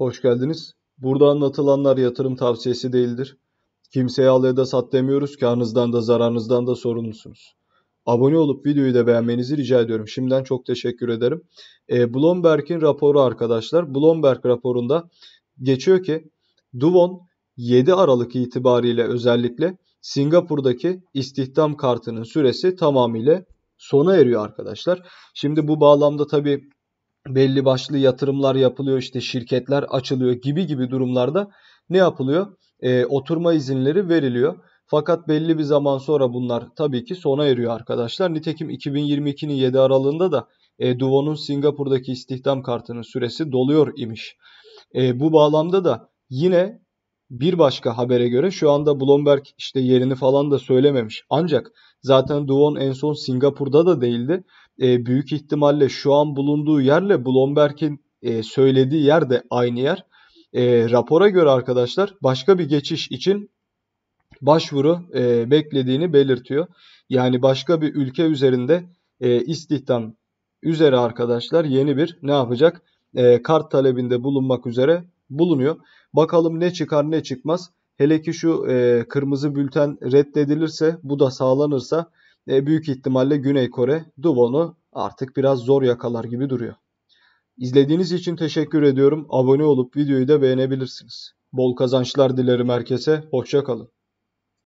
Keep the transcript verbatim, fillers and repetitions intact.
Hoş geldiniz. Burada anlatılanlar yatırım tavsiyesi değildir. Kimseye al ya da sat demiyoruz. Karnınızdan da zararınızdan da sorumlusunuz. Abone olup videoyu da beğenmenizi rica ediyorum. Şimdiden çok teşekkür ederim. E, Bloomberg'in raporu arkadaşlar. Bloomberg raporunda geçiyor ki Do Kwon yedi Aralık itibariyle özellikle Singapur'daki istihdam kartının süresi tamamıyla sona eriyor arkadaşlar. Şimdi bu bağlamda tabii belli başlı yatırımlar yapılıyor, işte şirketler açılıyor gibi gibi durumlarda ne yapılıyor? E, oturma izinleri veriliyor. Fakat belli bir zaman sonra bunlar tabii ki sona eriyor arkadaşlar. Nitekim iki bin yirmi ikinin yedi Aralığında da e, Do Kwon'un Singapur'daki istihdam kartının süresi doluyor imiş. E, bu bağlamda da yine bir başka habere göre şu anda Bloomberg işte yerini falan da söylememiş. Ancak zaten Do Kwon en son Singapur'da da değildi. E, büyük ihtimalle şu an bulunduğu yerle Bloomberg'in e, söylediği yer de aynı yer. E, rapora göre arkadaşlar başka bir geçiş için başvuru e, beklediğini belirtiyor. Yani başka bir ülke üzerinde e, istihdam üzere arkadaşlar yeni bir ne yapacak? E, kart talebinde bulunmak üzere bulunuyor. Bakalım ne çıkar ne çıkmaz. Hele ki şu e, kırmızı bülten reddedilirse, bu da sağlanırsa e, büyük ihtimalle Güney Kore Do Kwon'u artık biraz zor yakalar gibi duruyor. İzlediğiniz için teşekkür ediyorum. Abone olup videoyu da beğenebilirsiniz. Bol kazançlar dilerim herkese. Hoşça kalın.